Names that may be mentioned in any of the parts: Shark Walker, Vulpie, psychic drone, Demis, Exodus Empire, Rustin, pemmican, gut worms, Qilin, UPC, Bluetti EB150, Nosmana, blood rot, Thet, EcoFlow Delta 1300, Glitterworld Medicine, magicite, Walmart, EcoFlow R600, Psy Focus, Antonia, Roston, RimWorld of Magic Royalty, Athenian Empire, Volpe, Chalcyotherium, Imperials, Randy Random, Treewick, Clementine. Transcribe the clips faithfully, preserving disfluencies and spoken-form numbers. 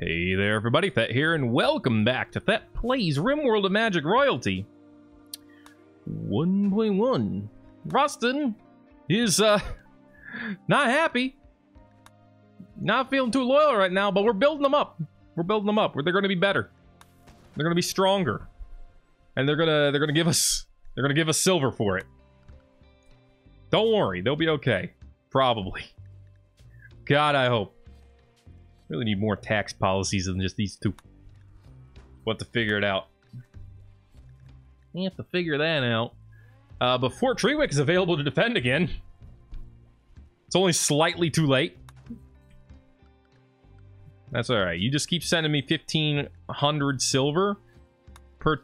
Hey there everybody, Thet here, and welcome back to Thet Plays RimWorld of Magic Royalty one point one. Rustin is, uh, not happy. Not feeling too loyal right now, but we're building them up. We're building them up. They're going to be better. They're going to be stronger. And they're going to, they're going to give us, they're going to give us silver for it. Don't worry, they'll be okay. Probably. God, I hope. Really need more tax policies than just these two. We'll have to figure it out. We have to figure that out. Uh, before Treewick is available to defend again. It's only slightly too late. That's alright. You just keep sending me fifteen hundred silver per,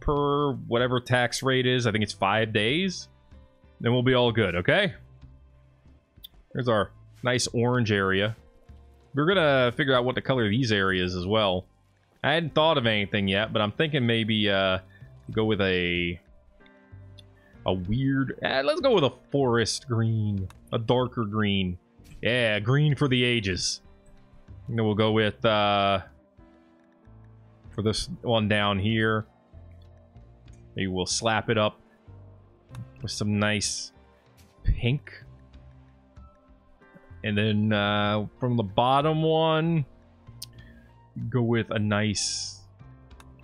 per whatever tax rate is. I think it's five days. Then we'll be all good, okay? Here's our nice orange area. We're gonna figure out what the color of these areas as well. I hadn't thought of anything yet, but I'm thinking maybe uh, go with a a weird. Eh, let's go with a forest green, a darker green. Yeah, green for the ages. And then we'll go with uh, for this one down here. Maybe we'll slap it up with some nice pink. And then uh, from the bottom one, go with a nice,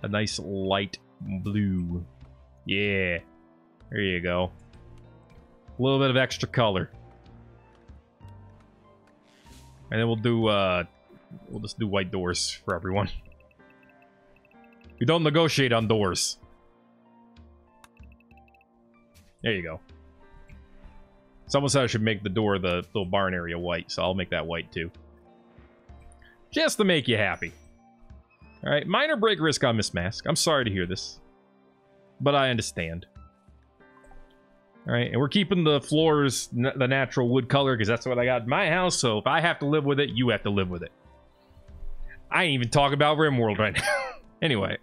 a nice light blue. Yeah, there you go. A little bit of extra color. And then we'll do, uh, we'll just do white doors for everyone. We don't negotiate on doors. There you go. Someone said I should make the door, the little barn area, white, so I'll make that white too. Just to make you happy. Alright, minor break risk on Miss Mask. I'm sorry to hear this. But I understand. Alright, and we're keeping the floors n the natural wood color, because that's what I got in my house, so if I have to live with it, you have to live with it. I ain't even talking about RimWorld right now. Anyway.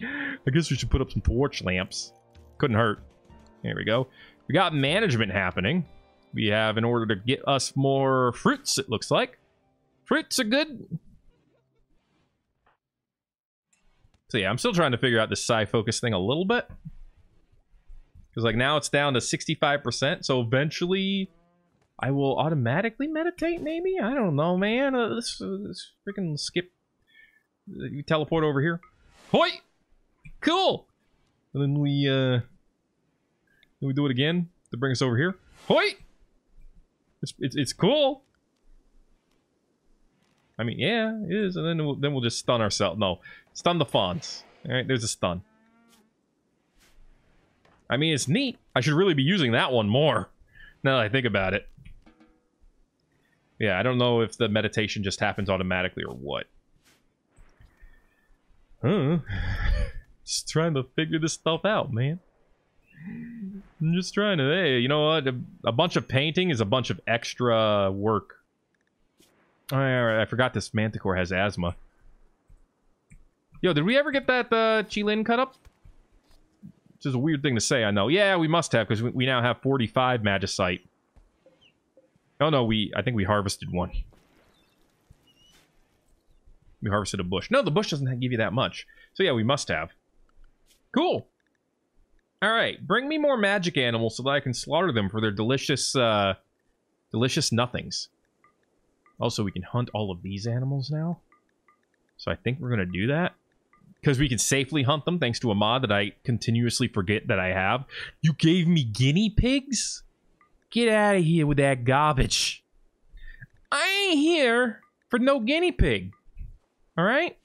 I guess we should put up some porch lamps. Couldn't hurt. There we go. We got management happening. We have in order to get us more fruits, it looks like. Fruits are good. So yeah, I'm still trying to figure out the Psy Focus thing a little bit. Because like now it's down to sixty-five percent. So eventually I will automatically meditate maybe? I don't know, man. Uh, let's, uh, let's freaking skip. You teleport over here. Hoi! Cool! And then we, uh... Can we do it again to bring us over here? Hoi! It's, it's, it's cool. I mean, yeah, it is. And then we'll, then we'll just stun ourselves. No, stun the fawns. All right, there's a stun. I mean, it's neat. I should really be using that one more now that I think about it. Yeah, I don't know if the meditation just happens automatically or what. Huh? Just trying to figure this stuff out, man. I'm just trying to, hey, you know what? A, a bunch of painting is a bunch of extra work. All right, all right, I forgot this manticore has asthma. Yo, did we ever get that uh, Qilin cut up? Which is a weird thing to say, I know. Yeah, we must have, because we, we now have forty-five magicite. Oh, no, we, I think we harvested one. We harvested a bush. No, the bush doesn't give you that much. So, yeah, we must have. Cool. Alright, bring me more magic animals so that I can slaughter them for their delicious, uh, delicious nothings. Also, we can hunt all of these animals now. So I think we're going to do that. Because we can safely hunt them thanks to a mod that I continuously forget that I have. You gave me guinea pigs? Get out of here with that garbage. I ain't here for no guinea pig. Alright?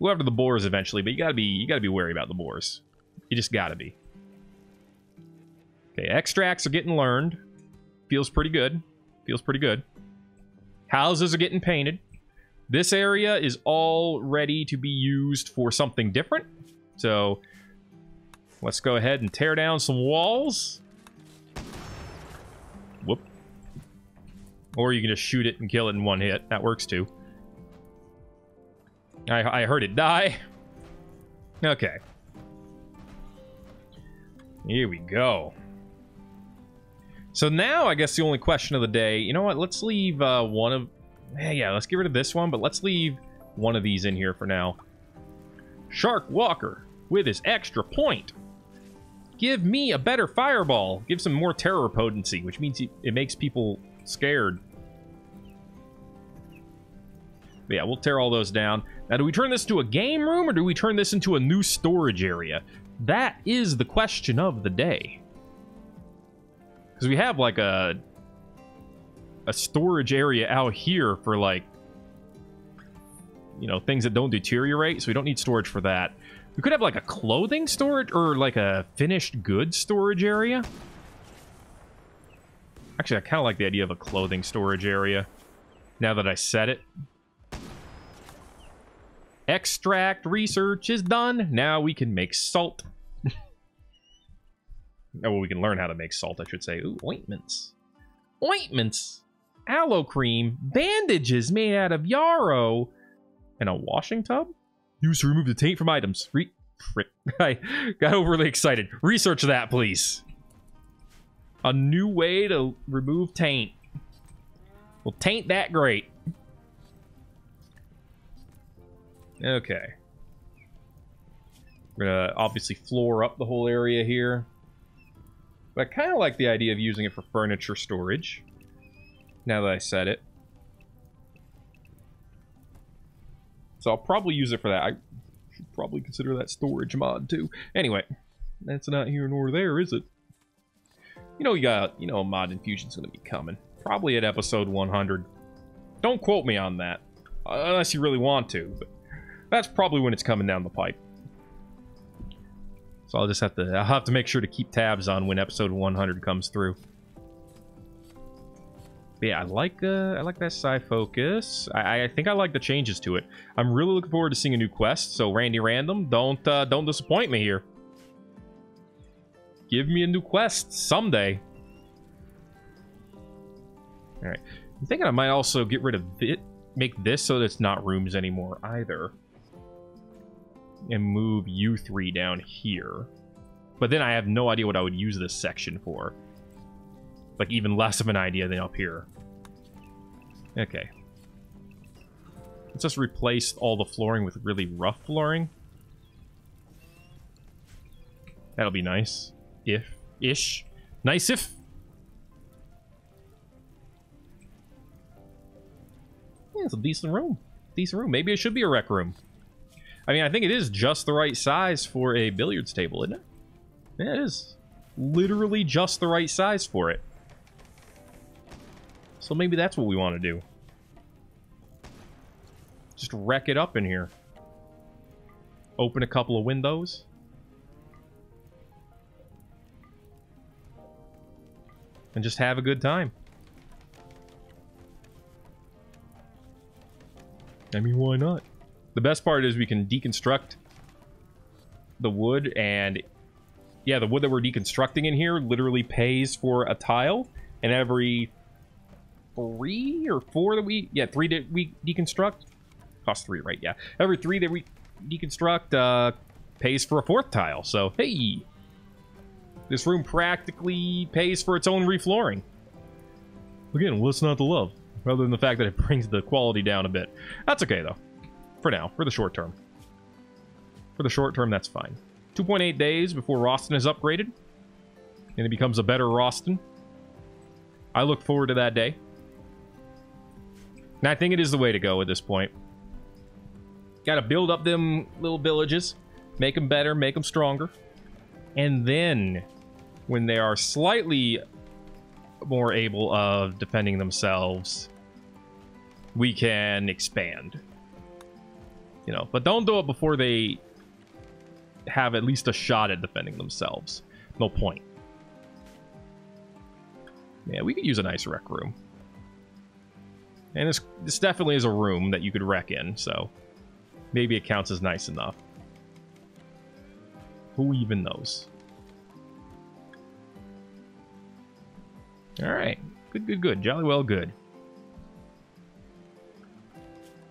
We'll have to the boars eventually, but you gotta be, you gotta be wary about the boars. You just gotta be. Okay, extracts are getting learned. Feels pretty good. Feels pretty good. Houses are getting painted. This area is all ready to be used for something different. So, let's go ahead and tear down some walls. Whoop. Or you can just shoot it and kill it in one hit. That works too. I, I heard it die. Okay. Here we go. So now, I guess the only question of the day... You know what? Let's leave uh, one of... Yeah, yeah, let's get rid of this one, but let's leave one of these in here for now. Shark Walker with his extra point. Give me a better fireball. Give some more terror potency, which means it makes people scared. But yeah, we'll tear all those down. Now, do we turn this to a game room, or do we turn this into a new storage area? That is the question of the day. Because we have, like, a... a storage area out here for, like... you know, things that don't deteriorate, so we don't need storage for that. We could have, like, a clothing storage, or, like, a finished goods storage area. Actually, I kind of like the idea of a clothing storage area, now that I said it. Extract research is done. Now we can make salt. Oh, well, we can learn how to make salt, I should say. Ooh, ointments. Ointments! Aloe cream, bandages made out of yarrow, and a washing tub? Used to remove the taint from items. Re I got overly excited. Research that, please. A new way to remove taint. Well, taint that great. Okay. We're gonna obviously floor up the whole area here. But I kind of like the idea of using it for furniture storage. Now that I said it. So I'll probably use it for that. I should probably consider that storage mod too. Anyway, that's not here nor there, is it? You know, you got, you know, a mod infusion's gonna be coming. Probably at episode one hundred. Don't quote me on that. Unless you really want to, but that's probably when it's coming down the pipe. So I'll just have to, I'll have to make sure to keep tabs on when episode one hundred comes through. But yeah, I like, uh, I like that Psy Focus. I, I think I like the changes to it. I'm really looking forward to seeing a new quest. So Randy Random, don't, uh, don't disappoint me here. Give me a new quest someday. All right, I'm thinking I might also get rid of it. Make this so that it's not rooms anymore either. And move you three down here. But then I have no idea what I would use this section for. Like, even less of an idea than up here. Okay. Let's just replace all the flooring with really rough flooring. That'll be nice. If. Ish. Nice if. Yeah, it's a decent room. Decent room. Maybe it should be a rec room. I mean, I think it is just the right size for a billiards table, isn't it? Yeah, it is. Literally just the right size for it. So maybe that's what we want to do. Just wreck it up in here. Open a couple of windows. And just have a good time. I mean, why not? The best part is we can deconstruct the wood, and yeah, the wood that we're deconstructing in here literally pays for a tile, and every three or four that we, yeah, three that we deconstruct, costs three, right? Yeah. Every three that we deconstruct uh, pays for a fourth tile, so hey, this room practically pays for its own reflooring. Again, what's not to love? Rather than the fact that it brings the quality down a bit. That's okay, though. For now. For the short term. For the short term, that's fine. two point eight days before Roston is upgraded. And it becomes a better Roston. I look forward to that day. And I think it is the way to go at this point. Gotta build up them little villages. Make them better. Make them stronger. And then, when they are slightly more able of defending themselves, we can expand, you know, but don't do it before they have at least a shot at defending themselves. No point. Yeah, we could use a nice rec room, and this, this definitely is a room that you could wreck in, so maybe it counts as nice enough. Who even knows? All right, good, good, good, jolly well good.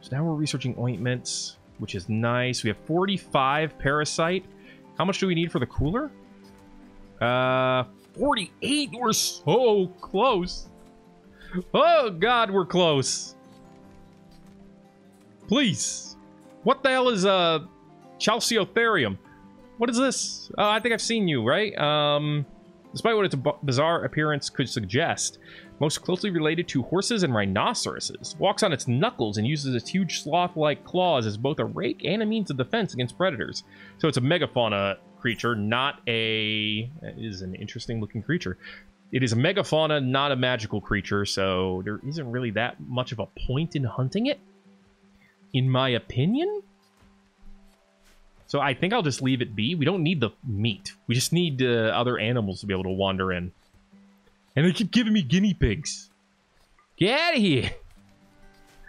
So now we're researching ointments, which is nice. We have forty-five parasite. How much do we need for the cooler? Uh, forty-eight. We're so close. Oh God, we're close. Please. What the hell is uh, Chalcyotherium? What is this? Uh, I think I've seen you, right? Um, despite what its bizarre appearance could suggest, most closely related to horses and rhinoceroses. Walks on its knuckles and uses its huge sloth-like claws as both a rake and a means of defense against predators. So it's a megafauna creature, not a... That is an interesting-looking creature. It is a megafauna, not a magical creature, so there isn't really that much of a point in hunting it, in my opinion. So I think I'll just leave it be. We don't need the meat. We just need uh, other animals to be able to wander in. And they keep giving me guinea pigs. Get out of here.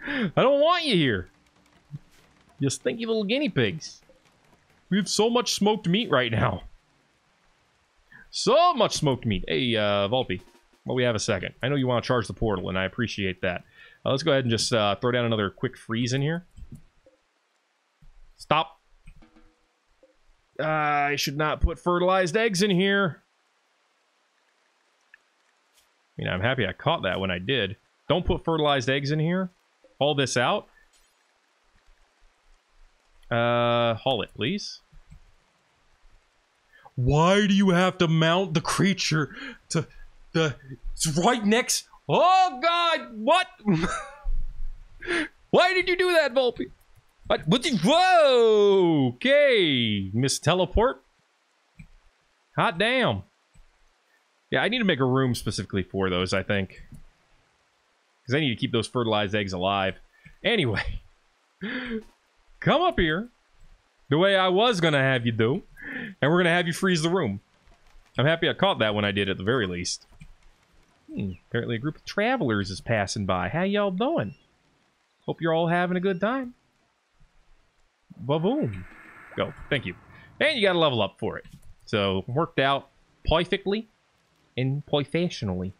I don't want you here. You stinky little guinea pigs. We have so much smoked meat right now. So much smoked meat. Hey, uh, Vulpie. Well, we have a second. I know you want to charge the portal, and I appreciate that. Uh, let's go ahead and just uh, throw down another quick freeze in here. Stop. Uh, I should not put fertilized eggs in here. I mean, I'm happy I caught that when I did. Don't put fertilized eggs in here. Haul this out. Uh, haul it, please. Why do you have to mount the creature to the... It's right next... Oh, God! What? Why did you do that, Volpe? What? What the, whoa! Okay, Miss Teleport. Hot damn. Yeah, I need to make a room specifically for those, I think. Because I need to keep those fertilized eggs alive. Anyway. Come up here. The way I was going to have you do. And we're going to have you freeze the room. I'm happy I caught that when I did, at the very least. Hmm, apparently a group of travelers is passing by. How y'all doing? Hope you're all having a good time. Ba-boom. Go. Thank you. And you got to level up for it. So, worked out perfectly and professionally.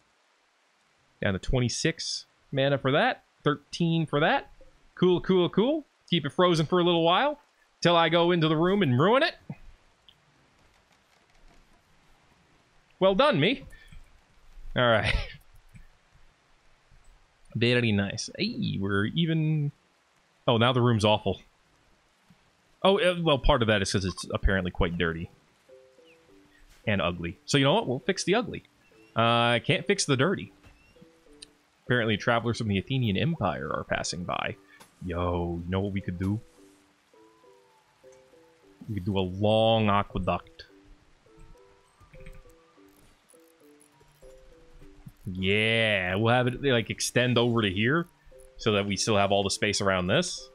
Down to twenty-six mana for that. thirteen for that. Cool, cool, cool. Keep it frozen for a little while. Till I go into the room and ruin it. Well done, me. Alright. Very nice. Hey, we're even... Oh, now the room's awful. Oh, well, part of that is because it's apparently quite dirty. And ugly. So, you know what? We'll fix the ugly. I uh, can't fix the dirty. Apparently, travelers from the Athenian Empire are passing by. Yo, you know what we could do? We could do a long aqueduct. Yeah, we'll have it, like, extend over to here so that we still have all the space around this.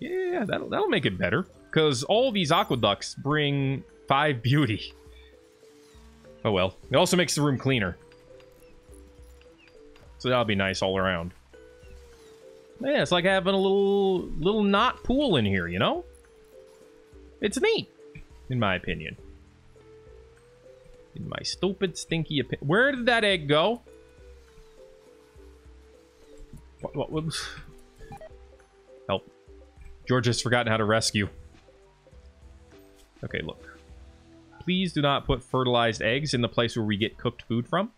Yeah, that'll, that'll make it better. Because all these aqueducts bring five beauty. Oh well. It also makes the room cleaner. So that'll be nice all around. Yeah, it's like having a little, little knot pool in here, you know? It's neat, in my opinion. In my stupid, stinky opinion. Where did that egg go? What, what, what? Help. George has forgotten how to rescue. Okay, look. Please do not put fertilized eggs in the place where we get cooked food from.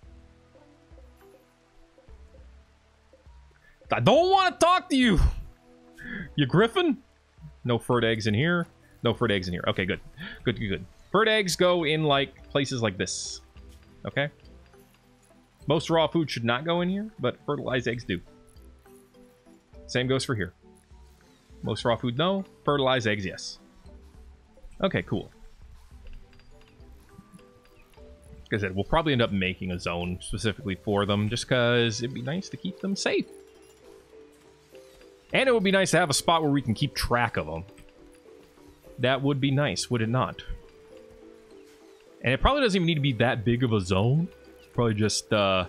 I don't want to talk to you! You griffin? No furred eggs in here. No furred eggs in here. Okay, good. Good, good, good. Furred eggs go in, like, places like this. Okay? Most raw food should not go in here, but fertilized eggs do. Same goes for here. Most raw food, no. Fertilized eggs, yes. Okay, cool. Like I said, we'll probably end up making a zone specifically for them, just because it'd be nice to keep them safe. And it would be nice to have a spot where we can keep track of them. That would be nice, would it not? And it probably doesn't even need to be that big of a zone. It's probably just, uh...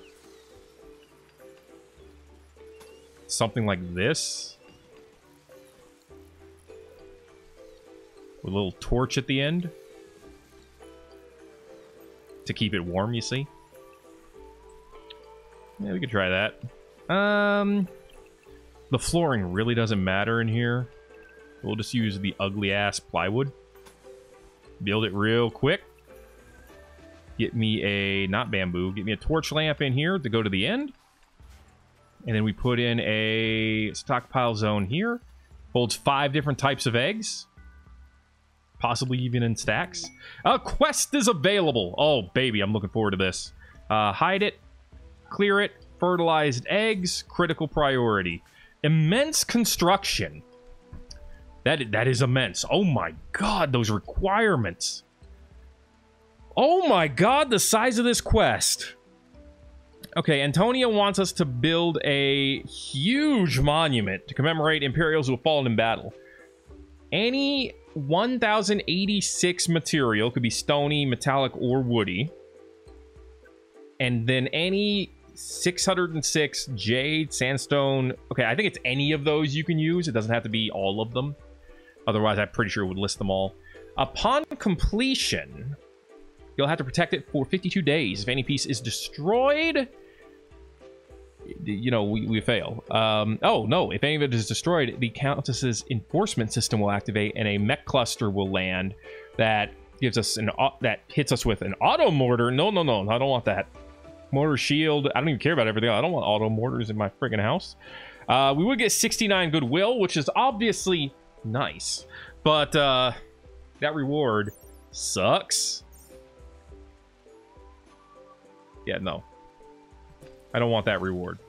something like this. With a little torch at the end. To keep it warm, you see. Yeah, we could try that. Um, the flooring really doesn't matter in here. We'll just use the ugly-ass plywood. Build it real quick. Get me a... not bamboo. Get me a torch lamp in here to go to the end. And then we put in a stockpile zone here. Holds five different types of eggs. Possibly even in stacks. A quest is available. Oh, baby, I'm looking forward to this. Uh, hide it. Clear it. Fertilized eggs. Critical priority. Immense construction. That, that is immense. Oh my god, those requirements. Oh my god, the size of this quest. Okay, Antonia wants us to build a huge monument to commemorate Imperials who have fallen in battle. Any one thousand eighty-six material, could be stony, metallic, or woody. And then any six hundred six jade, sandstone. Okay, I think it's any of those you can use. It doesn't have to be all of them. Otherwise, I'm pretty sure it would list them all. Upon completion, you'll have to protect it for fifty-two days. If any piece is destroyed, you know, we, we fail. Um, oh, no. If any of it is destroyed, the Countess's enforcement system will activate and a mech cluster will land that gives us an... Uh, that hits us with an auto mortar. No, no, no. I don't want that. Mortar shield. I don't even care about everything. I don't want auto mortars in my friggin' house. Uh, we would get sixty-nine goodwill, which is obviously nice. But uh, that reward sucks. Yeah, no. I don't want that reward.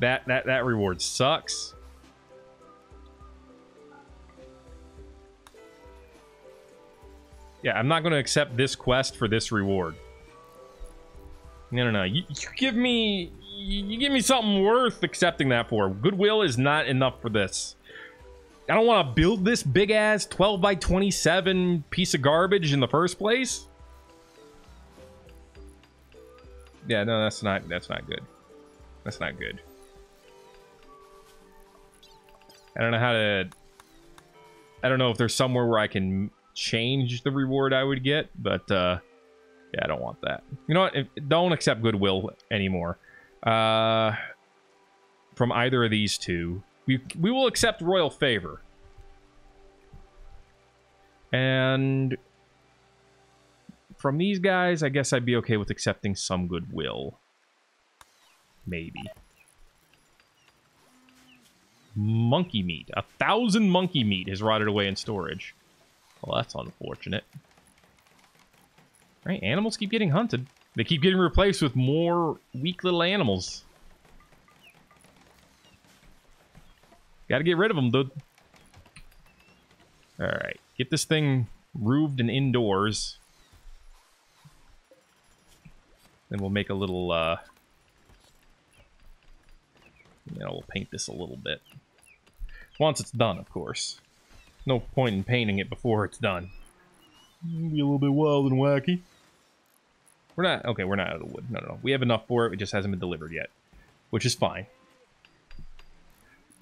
That that that reward sucks. Yeah, I'm not going to accept this quest for this reward. No, no, no. You, you give me you, you give me something worth accepting that for. Goodwill is not enough for this. I don't want to build this big ass twelve by twenty-seven piece of garbage in the first place. Yeah, no, that's not, that's not good. That's not good. I don't know how to... I don't know if there's somewhere where I can change the reward I would get, but, uh... yeah, I don't want that. You know what? If, don't accept goodwill anymore. Uh... From either of these two. We, we will accept royal favor. And... from these guys, I guess I'd be okay with accepting some goodwill. Maybe. Monkey meat. A thousand monkey meat has rotted away in storage. Well, that's unfortunate. Right? Animals keep getting hunted. They keep getting replaced with more weak little animals. Gotta get rid of them, dude. Alright. Get this thing roofed and indoors. Then we'll make a little, uh, you know, we'll paint this a little bit. Once it's done, of course. No point in painting it before it's done. It'll be a little bit wild and wacky. We're not, okay, we're not out of the wood. No, no, no. We have enough for it. It just hasn't been delivered yet. Which is fine.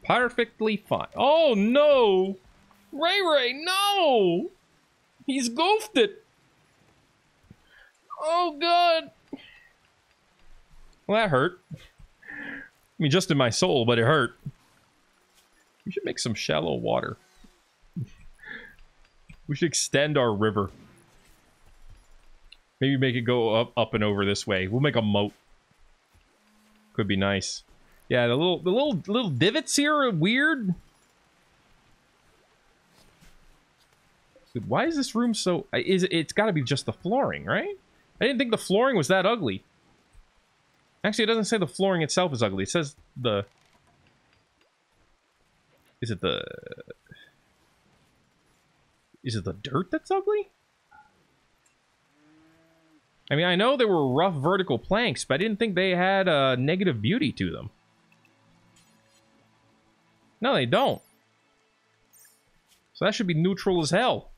Perfectly fine. Oh, no! Ray Ray, no! He's goofed it! Oh, God! Well, that hurt. I mean, just in my soul, but it hurt. We should make some shallow water. We should extend our river. Maybe make it go up, up and over this way. We'll make a moat. Could be nice. Yeah, the little, the little, little divots here are weird. Dude, why is this room so? Is it's got to be just the flooring, right? I didn't think the flooring was that ugly. Actually, it doesn't say the flooring itself is ugly. It says the... Is it the... Is it the dirt that's ugly? I mean, I know there were rough vertical planks, but I didn't think they had a negative beauty to them. No, they don't. So that should be neutral as hell.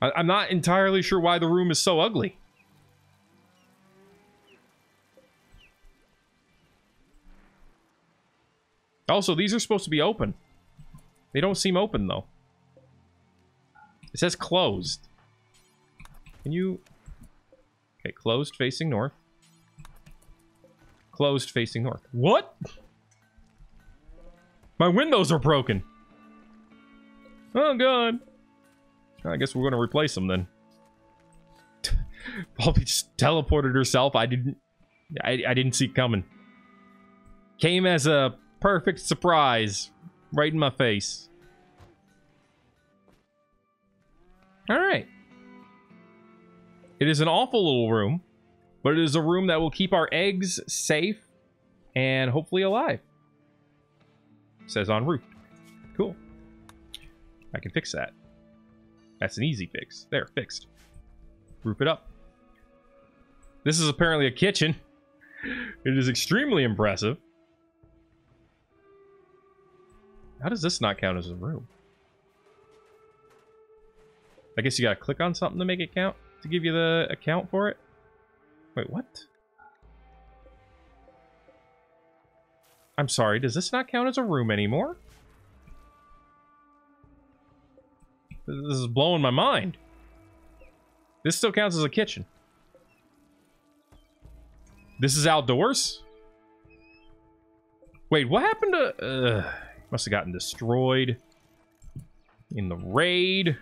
I I'm not entirely sure why the room is so ugly. Also, these are supposed to be open. They don't seem open, though. It says closed. Can you... Okay, closed facing north. Closed facing north. What? My windows are broken. Oh, God. I guess we're going to replace them, then. Volpe just teleported herself. I didn't... I, I didn't see it coming. Came as a... perfect surprise right in my face. All right. It is an awful little room, but it is a room that will keep our eggs safe and hopefully alive. It says en route. Cool. I can fix that. That's an easy fix. There, fixed. Roof it up. This is apparently a kitchen. It is extremely impressive. How does this not count as a room? I guess you gotta click on something to make it count, to give you the account for it. Wait, what? I'm sorry, does this not count as a room anymore? This is blowing my mind. This still counts as a kitchen. This is outdoors? Wait, what happened to... Uh, must have gotten destroyed in the raid.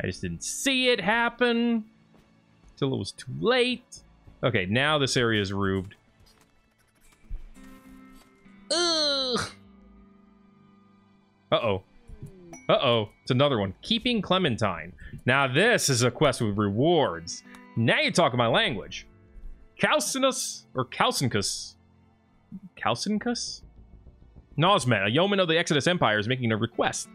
I just didn't see it happen till it was too late. Okay, now this area is roofed. Ugh. Uh-oh. Uh-oh. It's another one. Keeping Clementine. Now this is a quest with rewards. Now you talk my language. Calcinus, or Calcincus. Calcincus? Nosmana, a yeoman of the Exodus Empire, is making a request.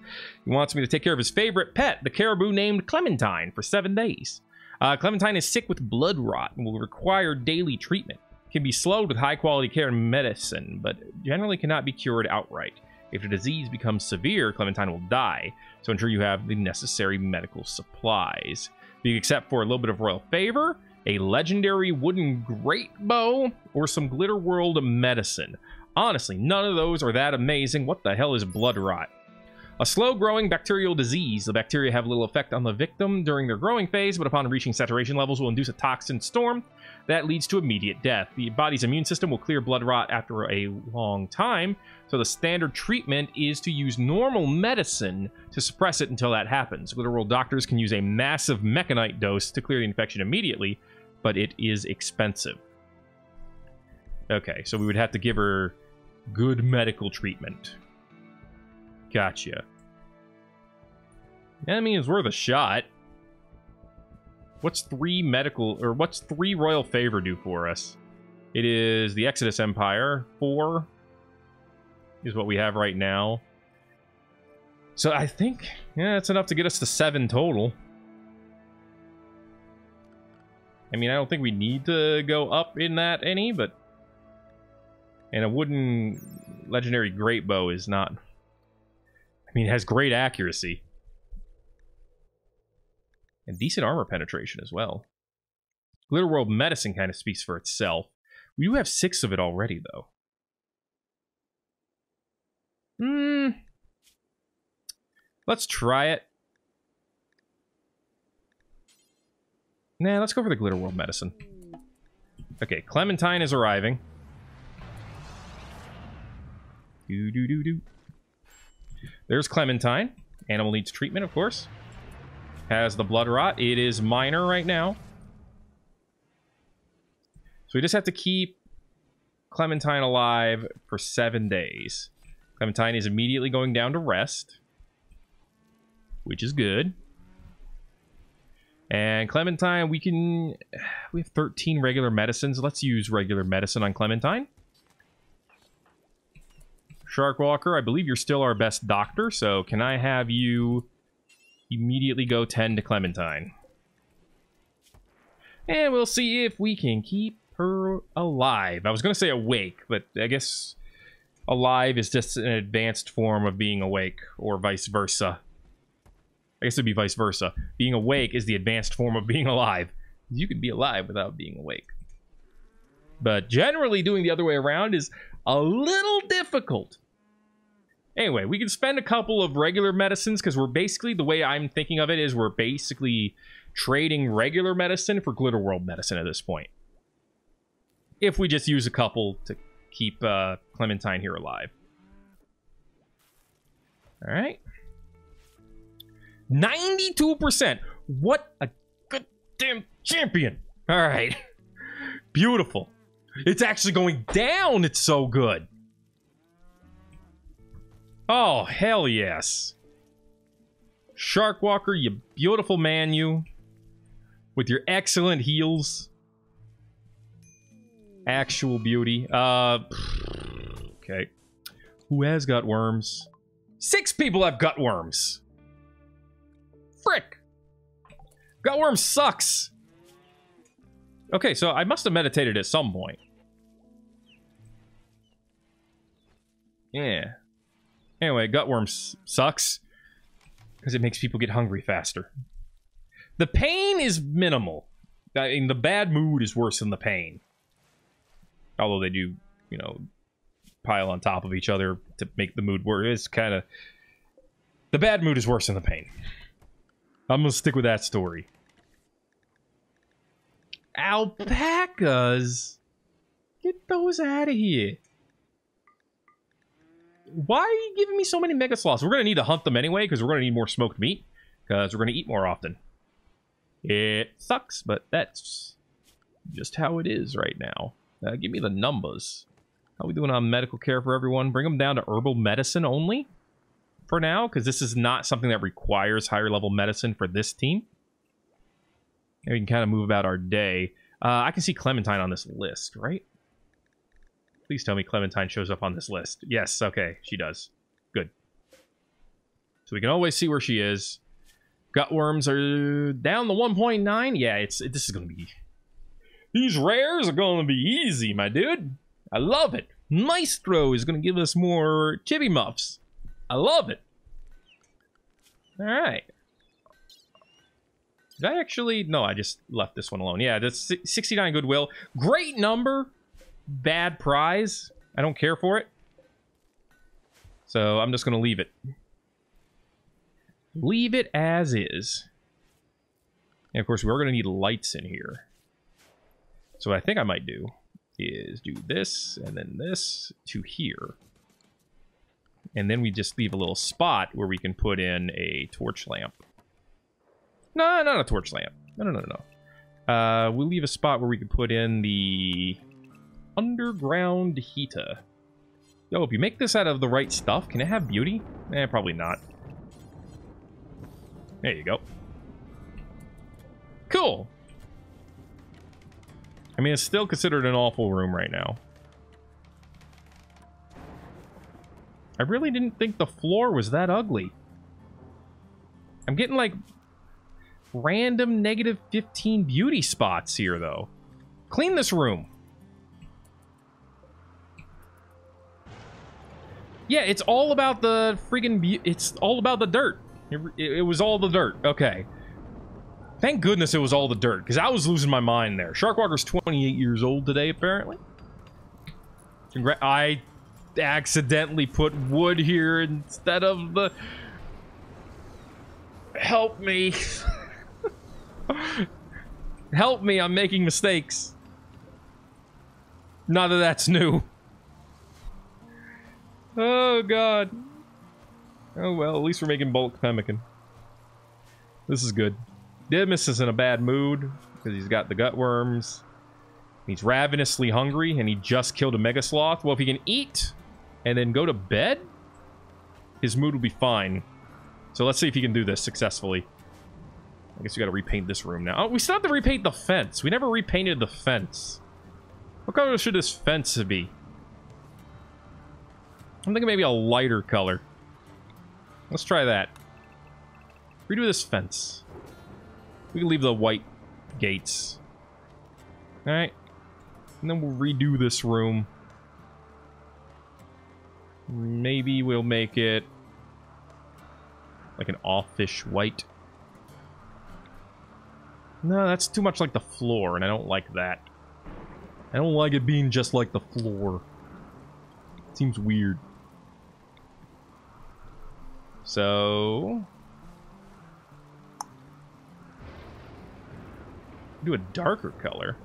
He wants me to take care of his favorite pet, the caribou named Clementine, for seven days. Uh, Clementine is sick with blood rot and will require daily treatment. Can be slowed with high-quality care and medicine, but generally cannot be cured outright. If the disease becomes severe, Clementine will die, so ensure you have the necessary medical supplies. You can accept for a little bit of royal favor, a legendary wooden great bow, or some Glitterworld medicine. Honestly, none of those are that amazing. What the hell is blood rot? A slow-growing bacterial disease. The bacteria have little effect on the victim during their growing phase, but upon reaching saturation levels will induce a toxin storm that leads to immediate death. The body's immune system will clear blood rot after a long time, so the standard treatment is to use normal medicine to suppress it until that happens. Glitterworld doctors can use a massive mechanite dose to clear the infection immediately, but it is expensive. Okay, so we would have to give her good medical treatment. Gotcha. I mean, it's worth a shot. What's three medical, or what's three royal favor do for us? It is the Exodus Empire. Four is what we have right now. So I think, yeah, that's enough to get us to seven total. I mean, I don't think we need to go up in that any, but... And a wooden legendary great bow is not... I mean, it has great accuracy. And decent armor penetration as well. Glitterworld Medicine kind of speaks for itself. We do have six of it already, though. Hmm. Let's try it. Nah, let's go for the Glitterworld Medicine. Okay, Clementine is arriving. Do, do, do, do. There's Clementine. Animal needs treatment, of course. Has the blood rot. It is minor right now. So we just have to keep Clementine alive for seven days. Clementine is immediately going down to rest, which is good. And Clementine, we can... We have thirteen regular medicines. Let's use regular medicine on Clementine. Shark Walker, I believe you're still our best doctor, so can I have you immediately go tend to Clementine? And we'll see if we can keep her alive. I was going to say awake, but I guess alive is just an advanced form of being awake, or vice versa. I guess it would be vice versa. Being awake is the advanced form of being alive. You could be alive without being awake. But generally doing the other way around is a little difficult. Anyway, we can spend a couple of regular medicines because we're basically, the way I'm thinking of it is we're basically trading regular medicine for Glitterworld medicine at this point. If we just use a couple to keep uh, Clementine here alive. All right. ninety-two percent. What a goddamn champion. All right. Beautiful. It's actually going down. It's so good. Oh, hell yes. Shark Walker, you beautiful man, you. With your excellent heals. Actual beauty. Uh, okay. Who has gut worms? Six people have gut worms. Frick. Gut worm sucks. Okay, so I must have meditated at some point. Yeah. Anyway, gut worm sucks. Because it makes people get hungry faster. The pain is minimal. I mean, the bad mood is worse than the pain. Although they do, you know, pile on top of each other to make the mood worse. It's kind of... The bad mood is worse than the pain. I'm going to stick with that story. Alpacas? Get those out of here. Why are you giving me so many mega sloths? We're going to need to hunt them anyway, because we're going to need more smoked meat. Because we're going to eat more often. It sucks, but that's just how it is right now. Uh, give me the numbers. How are we doing on medical care for everyone? Bring them down to herbal medicine only for now, because this is not something that requires higher level medicine for this team. And we can kind of move about our day. Uh, I can see Clementine on this list, right? Please tell me Clementine shows up on this list. Yes, okay, she does. Good. So we can always see where she is. Gut worms are down to one point nine. Yeah, it's it, this is going to be... These rares are going to be easy, my dude. I love it. Maestro is going to give us more chibi muffs. I love it. All right. Did I actually... No, I just left this one alone. Yeah, that's sixty-nine goodwill. Great number. Bad prize. I don't care for it. So I'm just going to leave it. Leave it as is. And of course, we're going to need lights in here. So what I think I might do is do this and then this to here. And then we just leave a little spot where we can put in a torch lamp. No, not a torch lamp. No, no, no, no. Uh, we'll leave a spot where we can put in the... underground heater. Yo, if you make this out of the right stuff, can it have beauty? Eh, probably not. There you go. Cool. I mean, it's still considered an awful room right now. I really didn't think the floor was that ugly. I'm getting, like, random negative fifteen beauty spots here, though. Clean this room. Yeah, it's all about the friggin' it's all about the dirt. It, it, it was all the dirt. Okay. Thank goodness it was all the dirt, because I was losing my mind there. Sharkwalker's twenty-eight years old today, apparently. Congra I accidentally put wood here instead of the... Help me. Help me, I'm making mistakes. Not that that's new. Oh, God. Oh, well, at least we're making bulk pemmican. This is good. Demis is in a bad mood because he's got the gut worms. He's ravenously hungry, and he just killed a mega sloth. Well, if he can eat and then go to bed, his mood will be fine. So let's see if he can do this successfully. I guess we got to repaint this room now. Oh, we still have to repaint the fence. We never repainted the fence. What color should this fence be? I'm thinking maybe a lighter color. Let's try that. Redo this fence. We can leave the white gates. Alright. And then we'll redo this room. Maybe we'll make it like an offish white. No, that's too much like the floor, and I don't like that. I don't like it being just like the floor. It seems weird. So... do a darker color.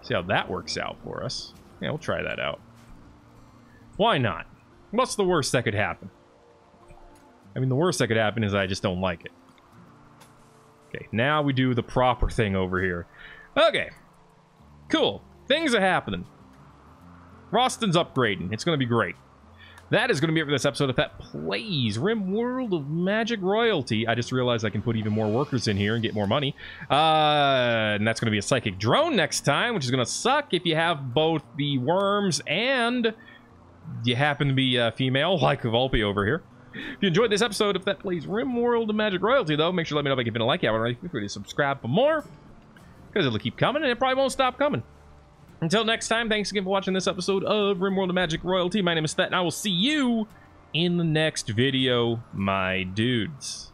See how that works out for us. Yeah, we'll try that out. Why not? What's the worst that could happen? I mean, the worst that could happen is I just don't like it. Okay, now we do the proper thing over here. Okay. Cool. Things are happening. Roston's upgrading. It's going to be great. That is going to be it for this episode of Thet Plays RimWorld of Magic Royalty. I just realized I can put even more workers in here and get more money. Uh, and that's going to be a psychic drone next time, which is going to suck if you have both the worms and you happen to be uh, female, like Vulpie over here. If you enjoyed this episode of Thet Plays RimWorld of Magic Royalty, though, make sure to let me know by giving a like. Yeah, right, feel free to subscribe for more, because it'll keep coming, and it probably won't stop coming. Until next time, thanks again for watching this episode of RimWorld of Magic Royalty. My name is Thet, and I will see you in the next video, my dudes.